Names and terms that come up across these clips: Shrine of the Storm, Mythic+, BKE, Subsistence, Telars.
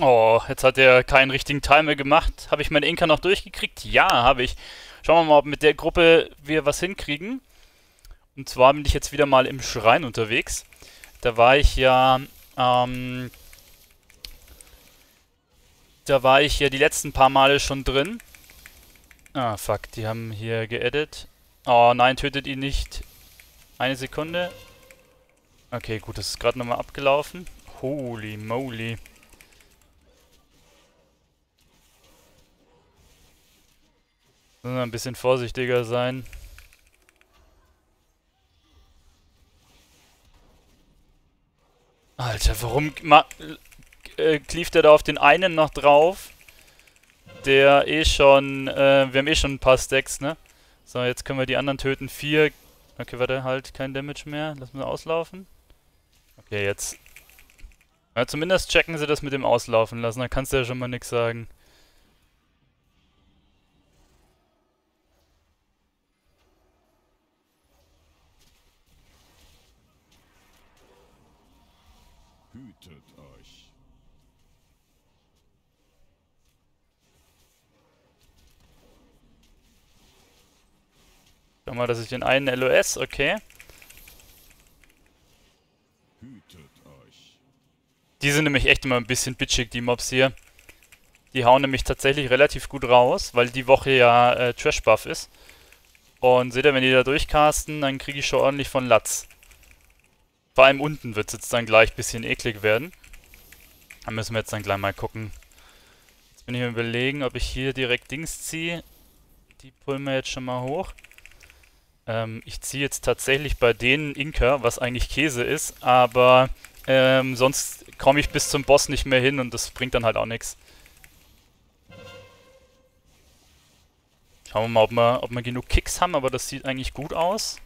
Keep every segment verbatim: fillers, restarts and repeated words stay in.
Oh, jetzt hat er keinen richtigen Timer gemacht. Habe ich meine Inka noch durchgekriegt? Ja, habe ich. Schauen wir mal, ob mit der Gruppe wir was hinkriegen. Und zwar bin ich jetzt wieder mal im Schrein unterwegs. Da war ich ja, ähm... Da war ich ja die letzten paar Male schon drin. Ah, fuck, die haben hier geedit. Oh nein, tötet ihn nicht. Eine Sekunde. Okay, gut, das ist gerade nochmal abgelaufen. Holy moly. Sollen wir ein bisschen vorsichtiger sein. Alter, warum äh, klieft er da auf den einen noch drauf? Der eh schon, äh, wir haben eh schon ein paar Stacks, ne? So, jetzt können wir die anderen töten. Vier. Okay, warte, halt, kein Damage mehr. Lassen wir auslaufen. Okay, jetzt. Ja, zumindest checken sie das mit dem Auslaufen lassen. Da kannst du ja schon mal nichts sagen. Hütet euch. Schau mal, dass ich den einen L O S, okay. Hütet euch. Die sind nämlich echt immer ein bisschen bitchig, die Mobs hier. Die hauen nämlich tatsächlich relativ gut raus, weil die Woche ja äh, Trash-Buff ist. Und seht ihr, wenn die da durchcasten, dann kriege ich schon ordentlich von Latz. Vor allem unten wird es jetzt dann gleich ein bisschen eklig werden. Da müssen wir jetzt dann gleich mal gucken. Jetzt bin ich mir überlegen, ob ich hier direkt Dings ziehe. Die pullen wir jetzt schon mal hoch. Ähm, ich ziehe jetzt tatsächlich bei denen Inka, was eigentlich Käse ist. Aber ähm, sonst komme ich bis zum Boss nicht mehr hin und das bringt dann halt auch nichts. Schauen wir mal, ob wir, ob wir genug Kicks haben, aber das sieht eigentlich gut aus.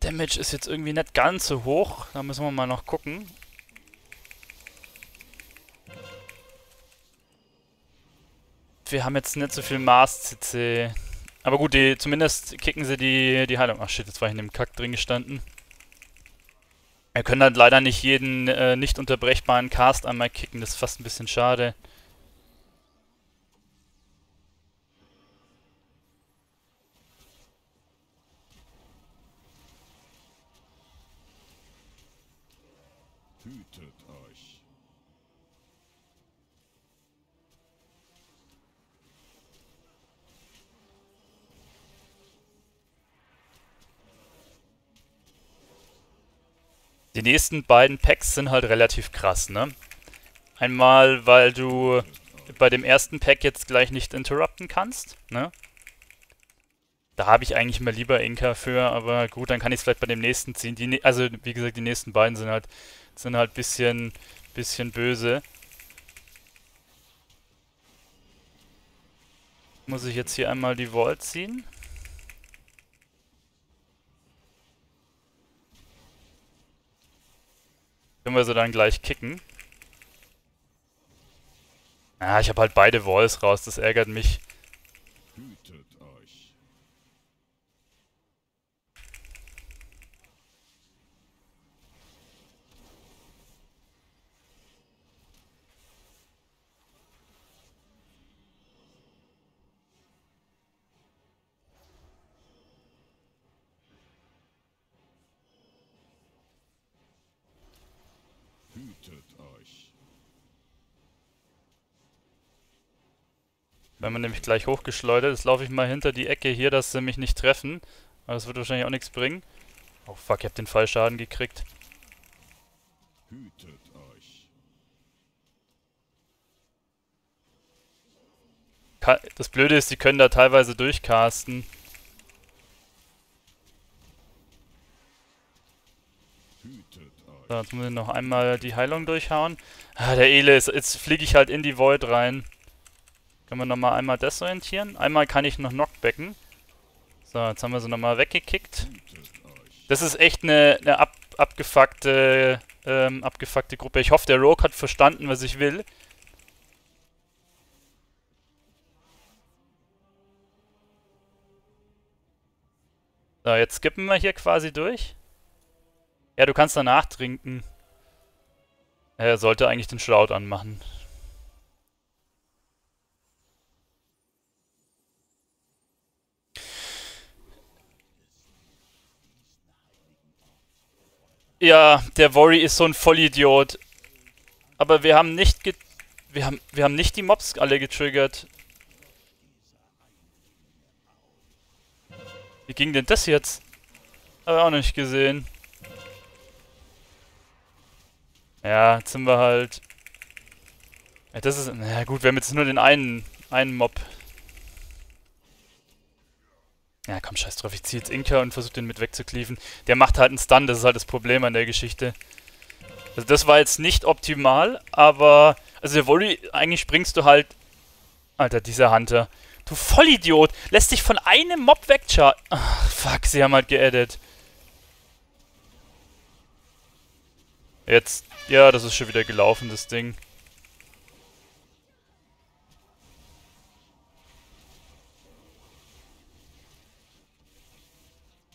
Damage ist jetzt irgendwie nicht ganz so hoch. Da müssen wir mal noch gucken. Wir haben jetzt nicht so viel Mars-C C. Aber gut, die, zumindest kicken sie die, die Heilung. Ach shit, jetzt war ich in dem Kack drin gestanden. Wir können halt leider nicht jeden äh, nicht unterbrechbaren Cast einmal kicken. Das ist fast ein bisschen schade. Hütet euch. Die nächsten beiden Packs sind halt relativ krass, ne? Einmal, weil du bei dem ersten Pack jetzt gleich nicht interrupten kannst, ne? Da habe ich eigentlich mal lieber Inka für, aber gut, dann kann ich es vielleicht bei dem nächsten ziehen. Die ne also, wie gesagt, die nächsten beiden sind halt... sind halt ein bisschen, bisschen böse. Muss ich jetzt hier einmal die Vault ziehen? Können wir sie dann gleich kicken? Ah, ich habe halt beide Walls raus, das ärgert mich. Wenn man nämlich gleich hochgeschleudert, jetzt laufe ich mal hinter die Ecke hier, dass sie mich nicht treffen. Aber das wird wahrscheinlich auch nichts bringen. Oh fuck, ich hab den Fallschaden gekriegt. Hütet euch. Das Blöde ist, die können da teilweise durchcasten. So, jetzt muss ich noch einmal die Heilung durchhauen. Ah, der Ele ist. Jetzt fliege ich halt in die Void rein. Können wir nochmal einmal desorientieren. Einmal kann ich noch knockbacken. So, jetzt haben wir sie nochmal weggekickt. Das ist echt eine, eine ab, abgefuckte, ähm, abgefuckte Gruppe. Ich hoffe, der Rogue hat verstanden, was ich will. So, jetzt skippen wir hier quasi durch. Ja, du kannst danach trinken. Er sollte eigentlich den Shroud anmachen. Ja, der Worry ist so ein Vollidiot. Aber wir haben nicht ge wir haben wir haben nicht die Mobs alle getriggert. Wie ging denn das jetzt? Hab ich auch nicht gesehen. Ja, jetzt sind wir halt. Ja, das ist. Na gut, wir haben jetzt nur den einen einen Mob. Ja, komm, scheiß drauf, ich zieh jetzt Inka und versuche den mit wegzukliefen. Der macht halt einen Stun, das ist halt das Problem an der Geschichte. Also das war jetzt nicht optimal, aber... Also der Volley, eigentlich springst du halt... Alter, dieser Hunter. Du Vollidiot! Lässt dich von einem Mob wegchargen. Ach, fuck, sie haben halt geaddet. Jetzt... Ja, das ist schon wieder gelaufen, das Ding.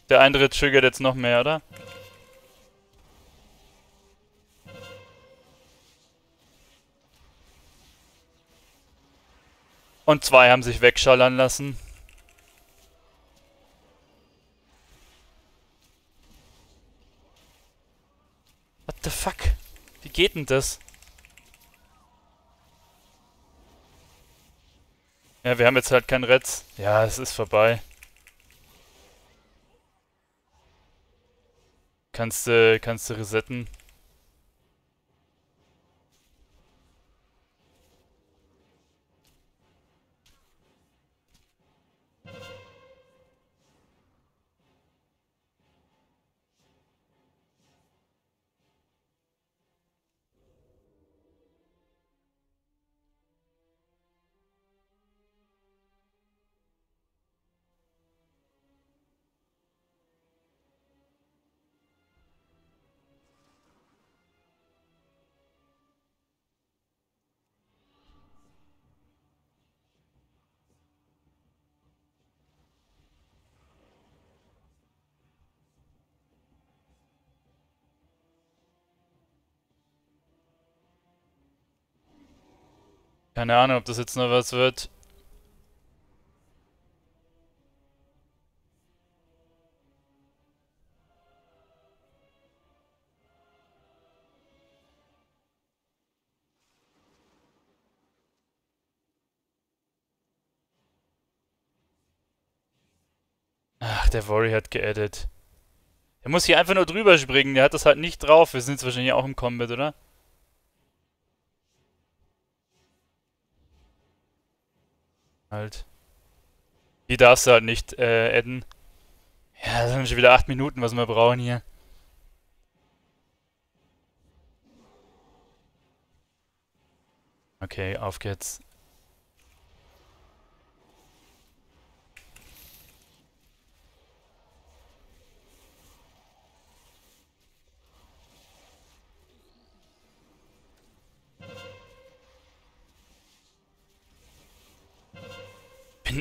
Der andere triggert jetzt noch mehr, oder? Und zwei haben sich wegschallern lassen. What the fuck? Wie geht denn das? Ja, wir haben jetzt halt keinen Retz. Ja, es ist vorbei. Kannst du, kannst du resetten. Keine Ahnung, ob das jetzt noch was wird. Ach, der Worry hat geaddet. Er muss hier einfach nur drüber springen, der hat das halt nicht drauf. Wir sind jetzt wahrscheinlich auch im Combat, oder? Halt. Die darfst du halt nicht äh, adden. Ja, das sind schon wieder acht Minuten, was wir brauchen hier. Okay, auf geht's.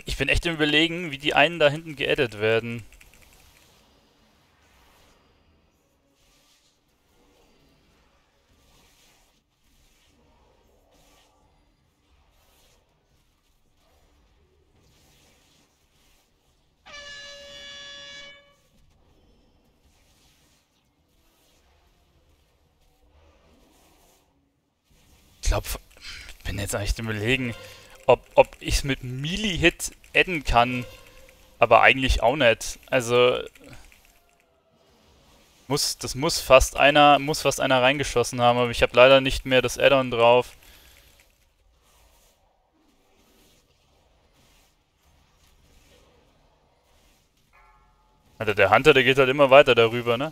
Ich bin echt im Überlegen, wie die einen da hinten geaddet werden. Ich glaube, ich bin jetzt echt im Überlegen. Ob, ob ich es mit Melee-Hit adden kann, aber eigentlich auch nicht. Also muss, das muss fast einer, muss fast einer reingeschossen haben, aber ich habe leider nicht mehr das Add-on drauf. Alter, der Hunter, der geht halt immer weiter darüber, ne?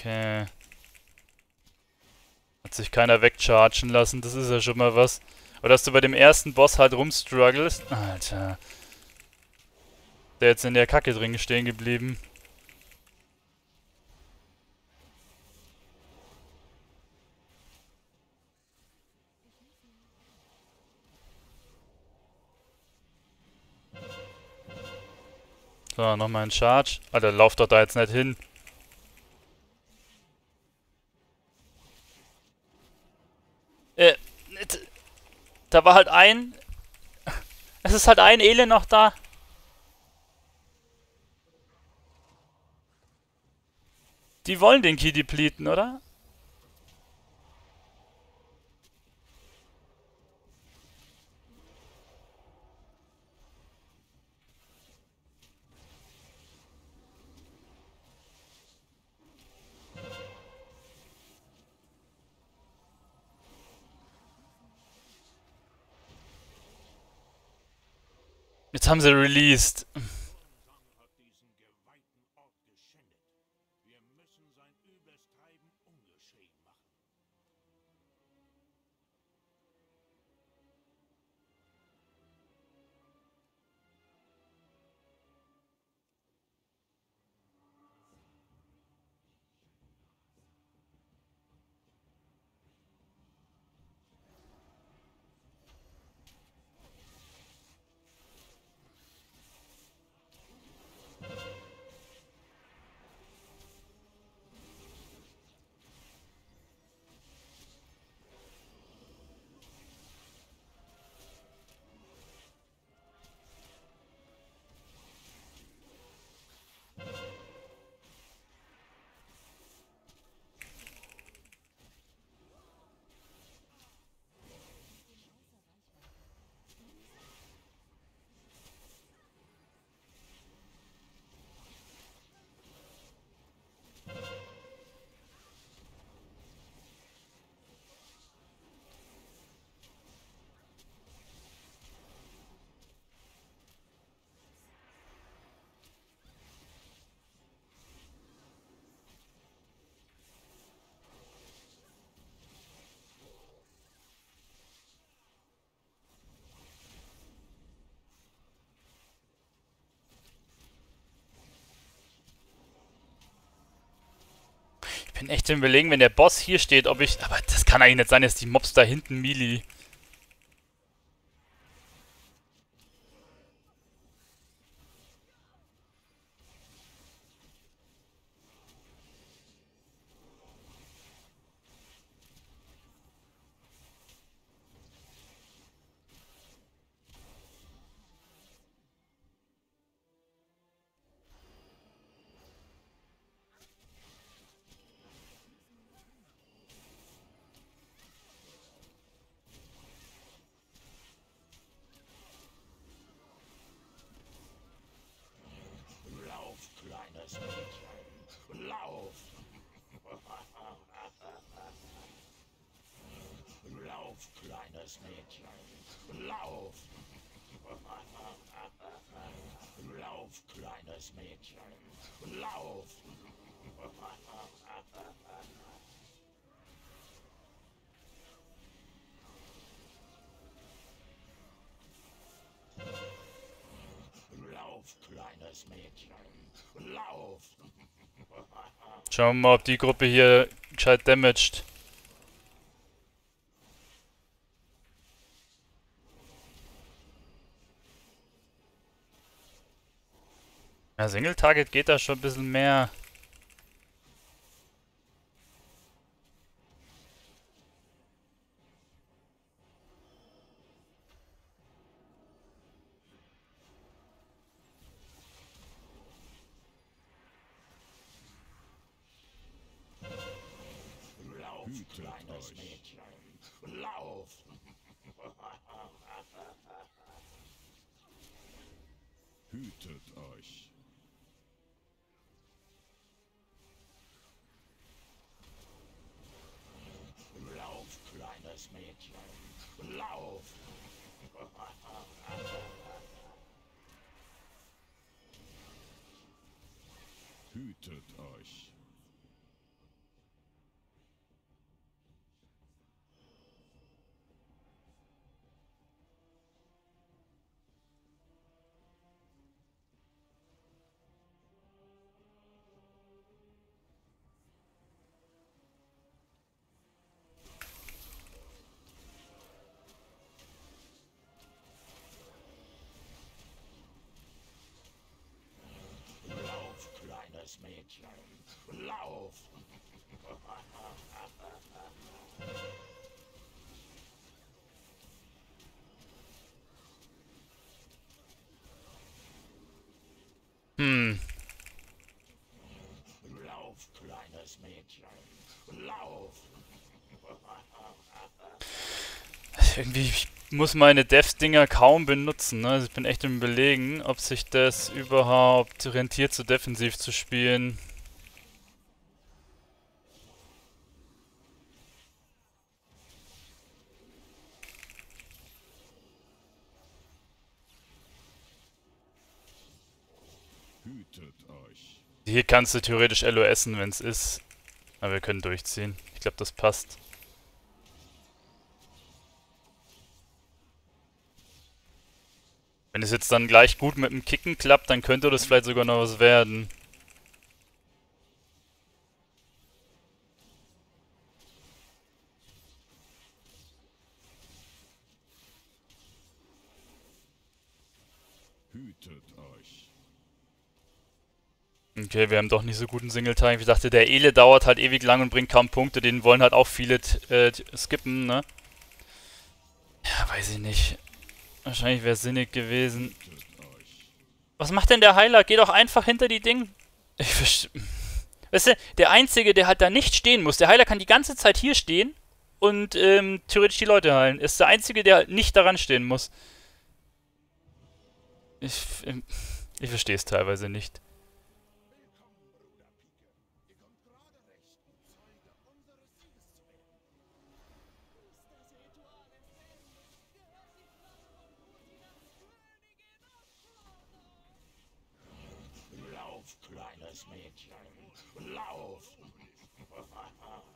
Okay. Hat sich keiner wegchargen lassen, das ist ja schon mal was. Aber dass du bei dem ersten Boss halt rumstrugglest. Alter. Der ist jetzt in der Kacke drin stehen geblieben. So, nochmal in Charge. Alter, lauf doch da jetzt nicht hin. Äh, da war halt ein... Es ist halt ein Elend noch da. Die wollen den Key depleten, oder? Jetzt haben sie released. Ich bin echt im Überlegen, wenn der Boss hier steht, ob ich... Aber das kann eigentlich nicht sein, dass die Mobs da hinten melee. Lauf! Lauf, kleines Mädchen! Lauf! Lauf, kleines Mädchen! Lauf! Lauf, kleines Mädchen! Lauf! Schauen wir mal, ob die Gruppe hier gescheit damaged. Ja, Single Target geht da schon ein bisschen mehr. Kleines Mädchen, lauf! Hütet euch! Lauf, kleines Mädchen, lauf! Hütet euch! los, Mädchen. Lauf! Hm. Lauf, kleines Mädchen. Lauf! Irgendwie, ich muss meine Dev-Dinger kaum benutzen, ne? Also ich bin echt im Belegen, ob sich das überhaupt rentiert, so defensiv zu spielen. Hier kannst du theoretisch LOSen, wenn es ist. Aber wir können durchziehen. Ich glaube, das passt. Wenn es jetzt dann gleich gut mit dem Kicken klappt, dann könnte das vielleicht sogar noch was werden. Okay, wir haben doch nicht so guten Singletime. Ich dachte, der Ele dauert halt ewig lang und bringt kaum Punkte. Den wollen halt auch viele äh, skippen, ne? Ja, weiß ich nicht. Wahrscheinlich wäre es sinnig gewesen. Was macht denn der Heiler? Geh doch einfach hinter die Ding. Ich verstehe. Weißt du, der Einzige, der halt da nicht stehen muss. Der Heiler kann die ganze Zeit hier stehen und ähm, theoretisch die Leute heilen. Ist der Einzige, der halt nicht daran stehen muss. Ich, ähm, ich verstehe es teilweise nicht.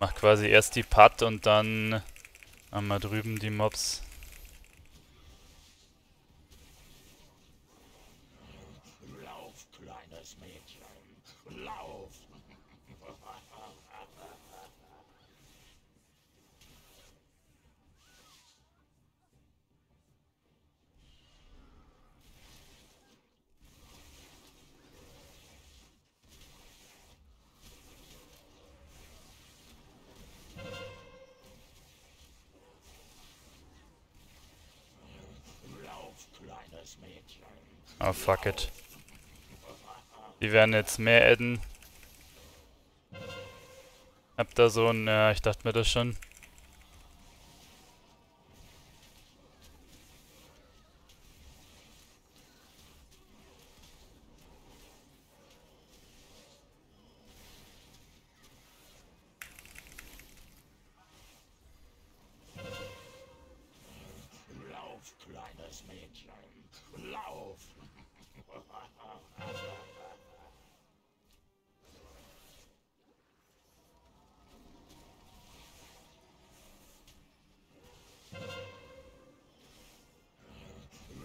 Mach quasi erst die Putt und dann haben wir drüben die Mobs. Lauf, kleines Mädchen, lauf! Oh, fuck it. Die werden jetzt mehr adden. Hab da so ein... Ja, ich dachte mir das schon. Lauf, kleines Mädchen. Lauf!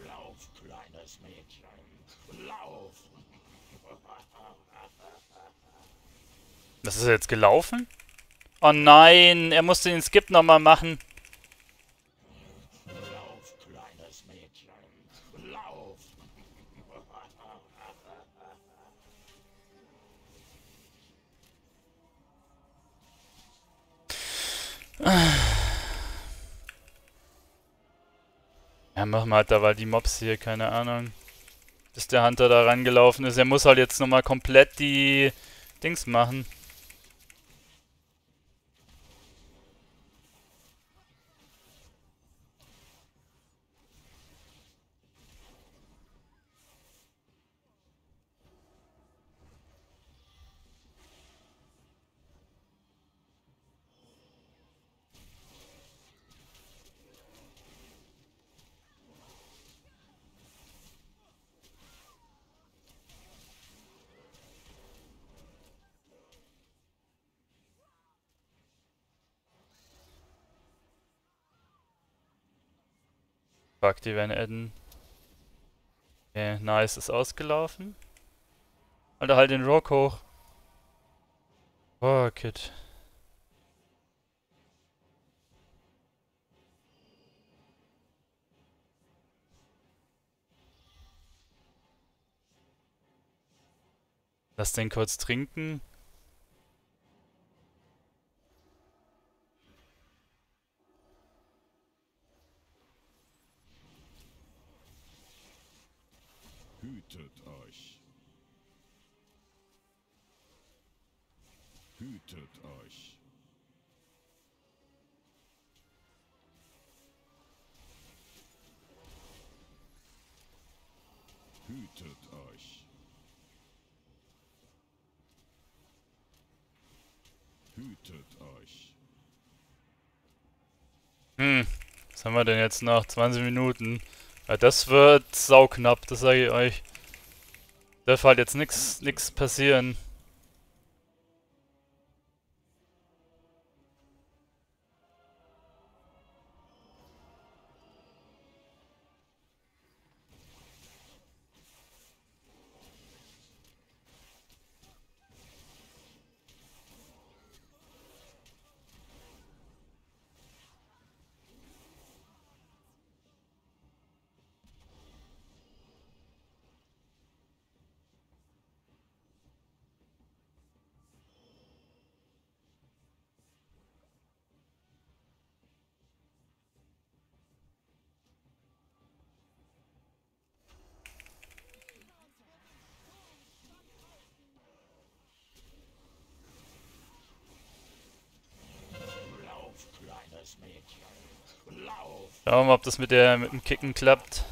Lauf, kleines Mädchen. Lauf! Das ist jetzt gelaufen? Oh nein, er musste den Skip nochmal machen. Ja, machen wir halt da, weil die Mobs hier, keine Ahnung, bis der Hunter da rangelaufen ist. Er muss halt jetzt nochmal komplett die Dings machen. Fuck, die werden adden. Okay, nice, ist ausgelaufen. Alter, halt den Rock hoch. Fuck it. Lass den kurz trinken. Hütet euch. Hütet euch. Hütet euch. Hütet euch. Hm, was haben wir denn jetzt noch? zwanzig Minuten. Ja, das wird sauknapp, das sage ich euch. Darf halt jetzt nichts nichts passieren. Schauen wir mal, ob das mit der mit dem Kicken klappt.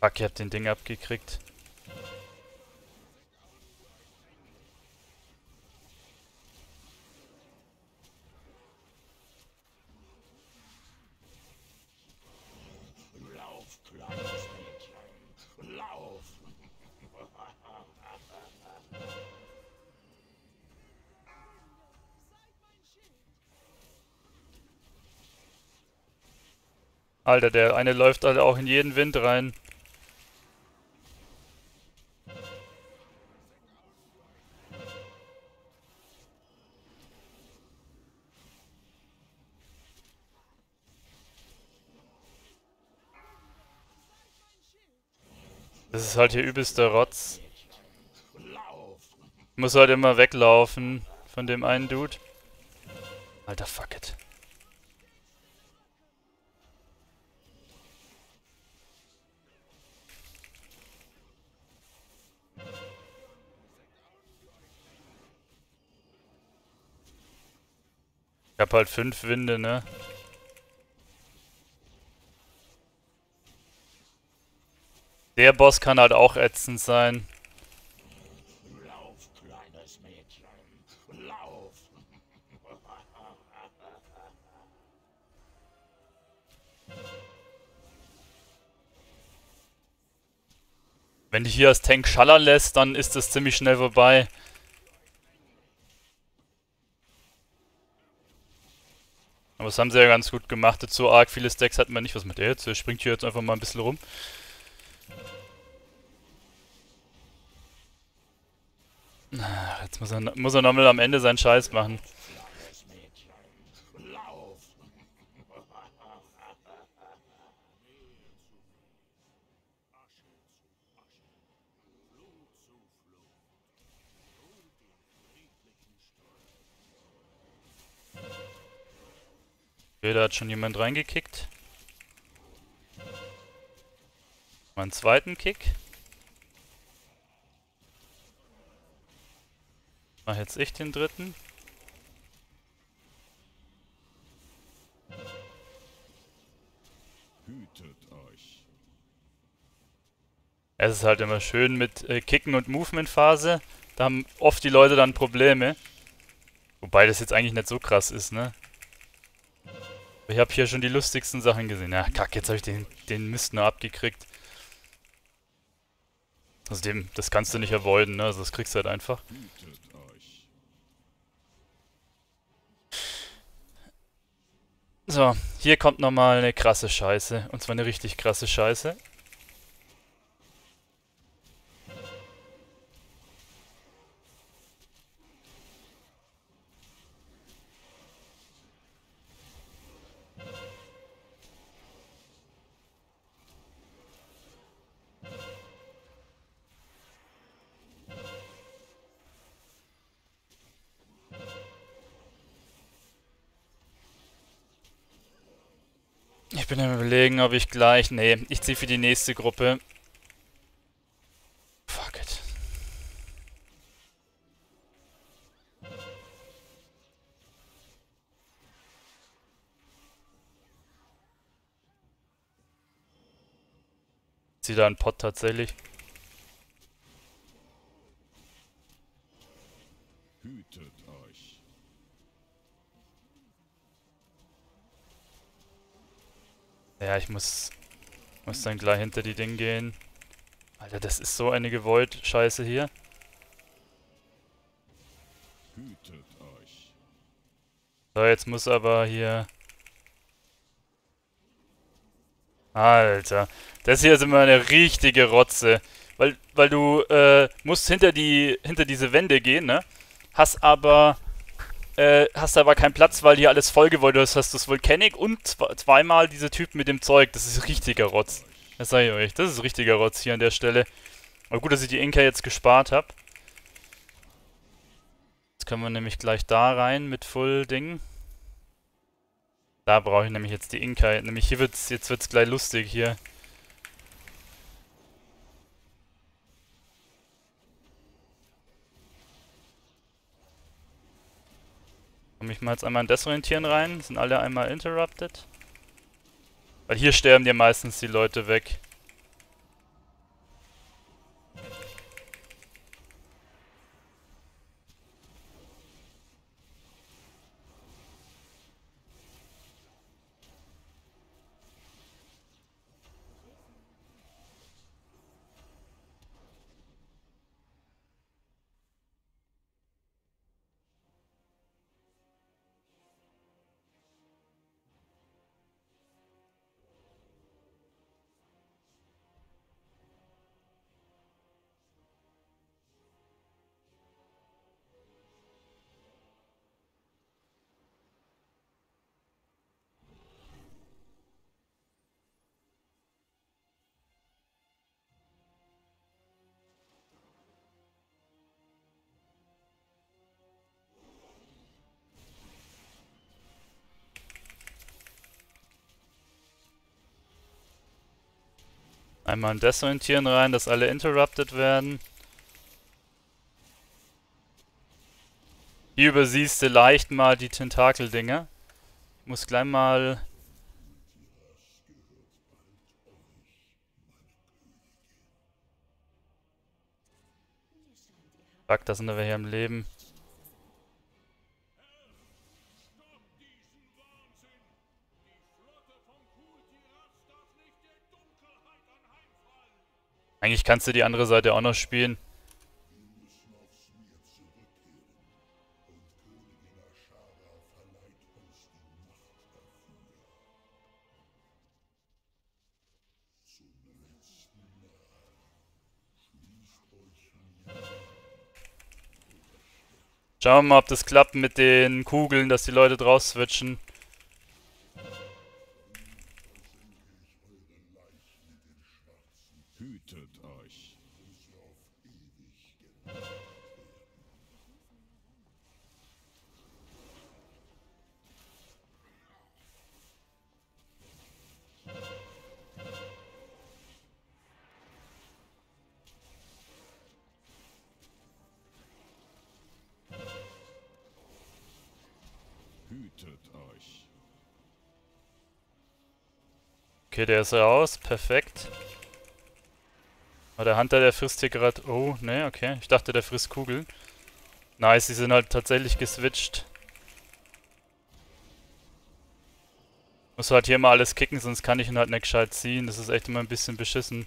Fuck, ich hab den Ding abgekriegt. Alter, der eine läuft halt auch in jeden Wind rein. Das ist halt hier übelster Rotz. Ich muss halt immer weglaufen von dem einen Dude. Alter, fuck it. Ich hab halt fünf Winde, ne? Der Boss kann halt auch ätzend sein. Lauf, kleines Mädchen. Lauf. Wenn dich hier als Tank schallern lässt, dann ist das ziemlich schnell vorbei. Aber das haben sie ja ganz gut gemacht. Jetzt so arg viele Stacks hatten wir nicht. Was macht er jetzt? Er springt hier jetzt einfach mal ein bisschen rum. Ach, jetzt muss er, muss er nochmal am Ende seinen Scheiß machen. Okay, da hat schon jemand reingekickt. Mal einen zweiten Kick. Mach jetzt ich den dritten. Hütet euch. Es ist halt immer schön mit äh, Kicken und Movement-Phase. Da haben oft die Leute dann Probleme. Wobei das jetzt eigentlich nicht so krass ist, ne? Ich habe hier schon die lustigsten Sachen gesehen. Ja, kack, jetzt habe ich den, den Mist nur abgekriegt. Also dem, das kannst du nicht avoiden, ne? Also das kriegst du halt einfach. So, hier kommt nochmal eine krasse Scheiße. Und zwar eine richtig krasse Scheiße. bin am Überlegen, ob ich gleich... Nee, ich ziehe für die nächste Gruppe. Fuck it. Ich ziehe da einen Pot tatsächlich. Hütet euch. Ja, ich muss, muss dann gleich hinter die Dinge gehen. Alter, das ist so eine gewollt Scheiße hier. Hütet euch. So, jetzt muss aber hier... Alter, das hier ist immer eine richtige Rotze. Weil, weil du äh, musst hinter, die, hinter diese Wände gehen, ne? Hast aber... Äh, hast aber keinen Platz, weil hier alles vollgewollt ist. Hast das Volcanic und zw zweimal diese Typen mit dem Zeug. Das ist richtiger Rotz. Das sage ich euch. Das ist richtiger Rotz hier an der Stelle. Aber gut, dass ich die Inka jetzt gespart habe. Jetzt können wir nämlich gleich da rein mit Full-Ding. Da brauche ich nämlich jetzt die Inka. Nämlich hier wird's, jetzt wird's gleich lustig hier. Komme ich mal jetzt einmal in Desorientieren rein. Sind alle einmal interrupted. Weil hier sterben ja meistens die Leute weg. Einmal in Desorientieren rein, dass alle interrupted werden. Hier übersiehst du leicht mal die Tentakel-Dinger. Ich muss gleich mal... Fuck, da sind wir hier im Leben. Eigentlich kannst du die andere Seite auch noch spielen. Schauen wir mal, ob das klappt mit den Kugeln, dass die Leute drauf switchen. Okay, der ist raus. Perfekt. Aber der Hunter, der frisst hier gerade... Oh, ne, okay. Ich dachte, der frisst Kugeln. Nice, die sind halt tatsächlich geswitcht. Muss halt hier mal alles kicken, sonst kann ich ihn halt nicht gescheit ziehen. Das ist echt immer ein bisschen beschissen.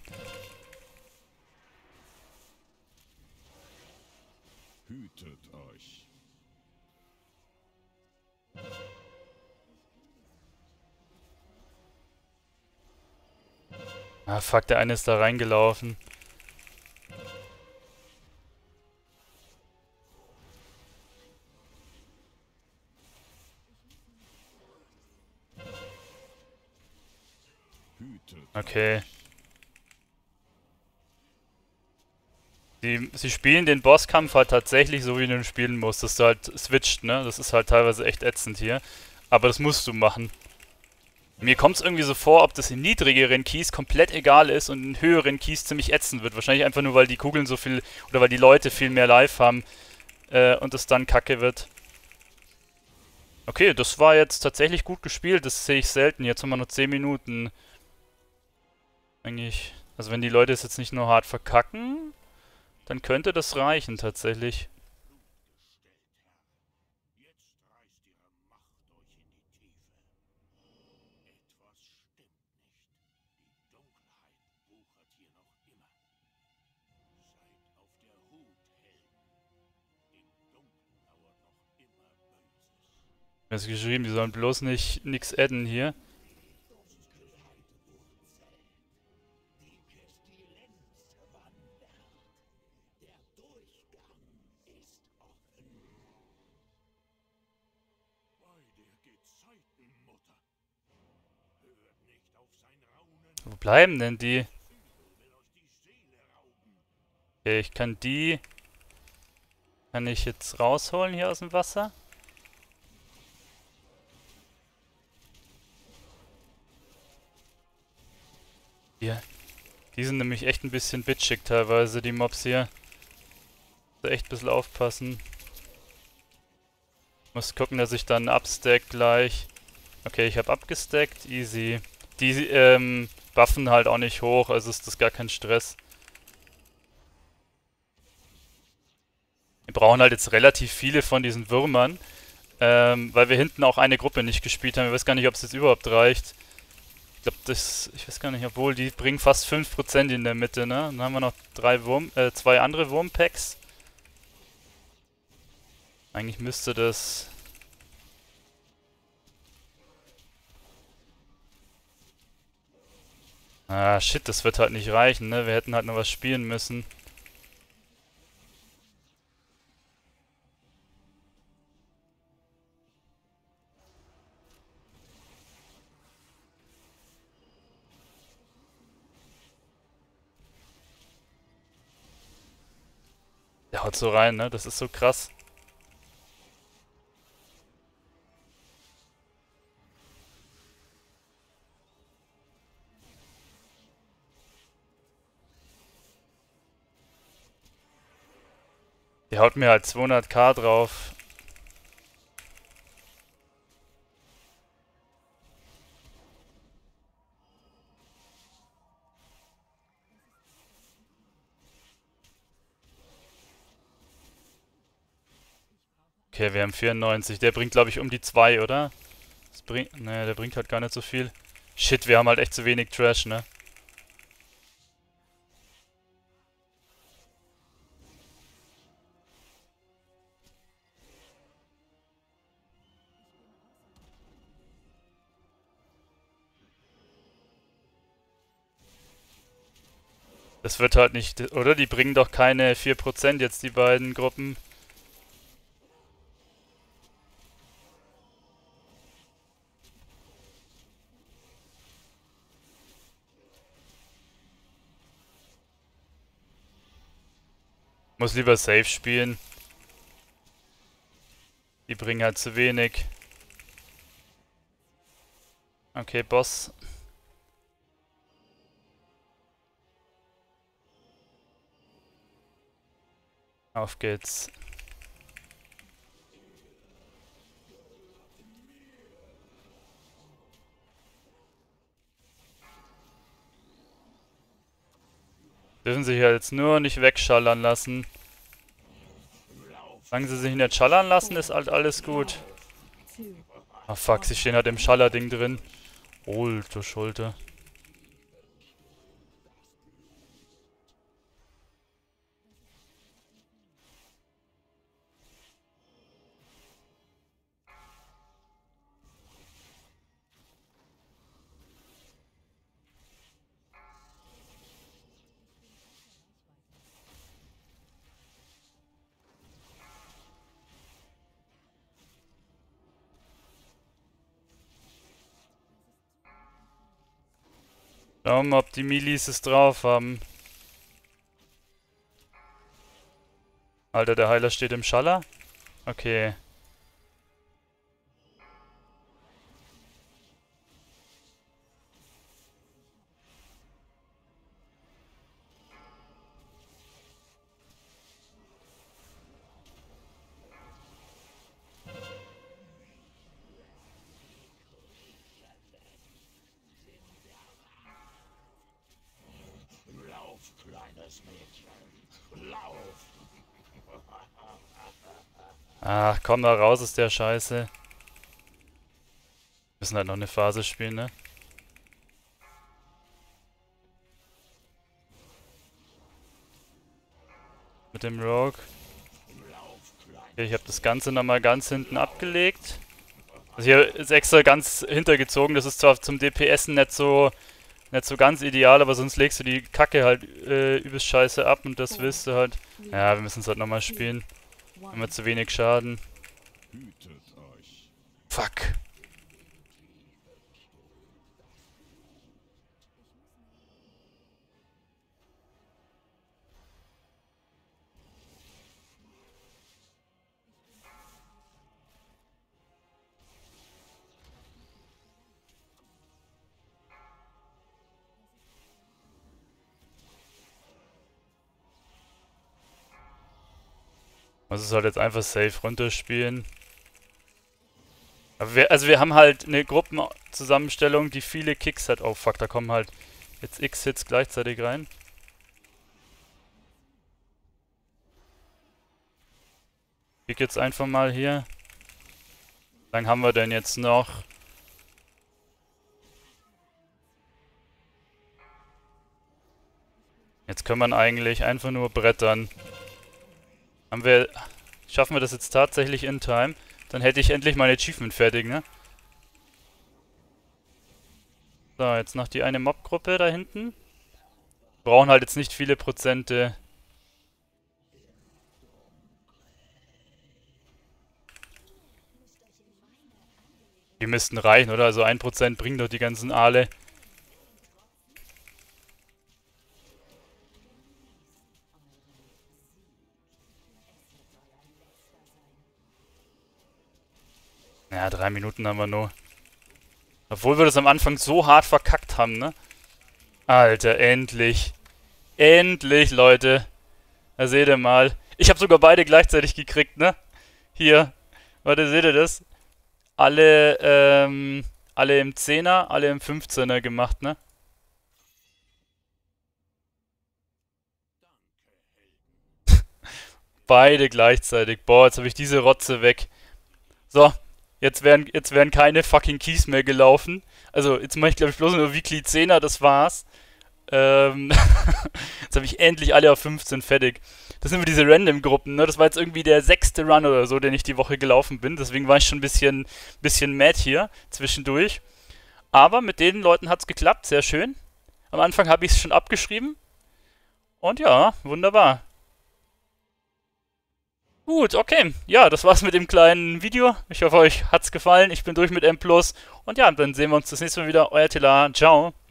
Hütet euch. Ah, fuck, der eine ist da reingelaufen. Okay. Sie, sie spielen den Bosskampf halt tatsächlich so, wie du ihn spielen musst, dass du halt switcht, ne? Das ist halt teilweise echt ätzend hier. Aber das musst du machen. Mir kommt es irgendwie so vor, ob das in niedrigeren Keys komplett egal ist und in höheren Keys ziemlich ätzend wird. Wahrscheinlich einfach nur, weil die Kugeln so viel, oder weil die Leute viel mehr Life haben äh, und es dann kacke wird. Okay, das war jetzt tatsächlich gut gespielt, das sehe ich selten. Jetzt haben wir nur zehn Minuten. Eigentlich, also wenn die Leute es jetzt nicht nur hart verkacken, dann könnte das reichen tatsächlich. Ist geschrieben, die sollen bloß nicht nix adden hier. Wo bleiben denn die? Okay, ich kann die... Kann ich jetzt rausholen hier aus dem Wasser? Hier. Die sind nämlich echt ein bisschen bitchig teilweise, die Mobs hier. Also echt ein bisschen aufpassen. Muss gucken, dass ich dann upstack gleich. Okay, ich habe abgestackt, easy. Die ähm, buffen halt auch nicht hoch, also ist das gar kein Stress. Wir brauchen halt jetzt relativ viele von diesen Würmern, ähm, weil wir hinten auch eine Gruppe nicht gespielt haben. Ich weiß gar nicht, ob es jetzt überhaupt reicht. Ich glaube, das, ich weiß gar nicht, obwohl die bringen fast fünf Prozent in der Mitte, ne? Dann haben wir noch drei Wurm, äh, zwei andere Wurmpacks. Eigentlich müsste das... Ah, shit, das wird halt nicht reichen, ne? Wir hätten halt noch was spielen müssen. Der haut so rein, ne? Das ist so krass. Der haut mir halt zweihunderttausend drauf. Okay, wir haben vierundneunzig. Der bringt, glaube ich, um die zwei, oder? Das bringt... Ne, der bringt halt gar nicht so viel. Shit, wir haben halt echt zu wenig Trash, ne? Das wird halt nicht... Oder? Die bringen doch keine vier Prozent jetzt, die beiden Gruppen. Muss lieber safe spielen. Die bringen halt zu wenig. Okay, Boss. Auf geht's. Dürfen sich ja jetzt nur nicht wegschallern lassen. Solange sie sich nicht schallern lassen, ist halt alles gut. Ah fuck, sie stehen halt im Schallerding drin. Alter Schulter. Schauen wir mal, ob die Milis es drauf haben. Alter, der Heiler steht im Schaller? Okay. Ach, komm da raus aus der Scheiße. Wir müssen halt noch eine Phase spielen, ne? Mit dem Rogue. Okay, ich habe das Ganze nochmal ganz hinten abgelegt. Also hier ist extra ganz hintergezogen. Das ist zwar zum D P S en nicht so, nicht so ganz ideal, aber sonst legst du die Kacke halt äh, übelst scheiße ab und das willst du halt. Ja, wir müssen es halt nochmal spielen. Haben wir zu wenig Schaden. Fuck. Man muss es halt jetzt einfach safe runterspielen. Aber wir, also wir haben halt eine Gruppenzusammenstellung, die viele Kicks hat. Oh fuck, da kommen halt jetzt X-Hits gleichzeitig rein. Kick jetzt einfach mal hier. Wie lange haben wir denn jetzt noch? Jetzt kann man eigentlich einfach nur brettern. Haben wir, schaffen wir das jetzt tatsächlich in Time? Dann hätte ich endlich mein Achievement fertig, ne? So, jetzt noch die eine Mob-Gruppe da hinten. Brauchen halt jetzt nicht viele Prozente. Die müssten reichen, oder? Also ein Prozent bringen doch die ganzen Aale. Ja, drei Minuten haben wir nur. Obwohl wir das am Anfang so hart verkackt haben, ne? Alter, endlich. Endlich, Leute. Da seht ihr mal. Ich habe sogar beide gleichzeitig gekriegt, ne? Hier. Warte, seht ihr das? Alle, ähm, alle im Zehner, alle im Fünfzehner gemacht, ne? Beide gleichzeitig. Boah, jetzt habe ich diese Rotze weg. So. Jetzt werden, jetzt werden keine fucking Keys mehr gelaufen. Also, jetzt mache ich glaube ich bloß nur Weekly zehner, das war's. Ähm, jetzt habe ich endlich alle auf fünfzehn fertig. Das sind wir diese Random-Gruppen, ne? Das war jetzt irgendwie der sechste Run oder so, den ich die Woche gelaufen bin. Deswegen war ich schon ein bisschen, bisschen mad hier zwischendurch. Aber mit den Leuten hat's geklappt, sehr schön. Am Anfang habe ich es schon abgeschrieben. Und ja, wunderbar. Gut, okay. Ja, das war's mit dem kleinen Video. Ich hoffe, euch hat's gefallen. Ich bin durch mit M plus. Und ja, dann sehen wir uns das nächste Mal wieder. Euer Telar. Ciao.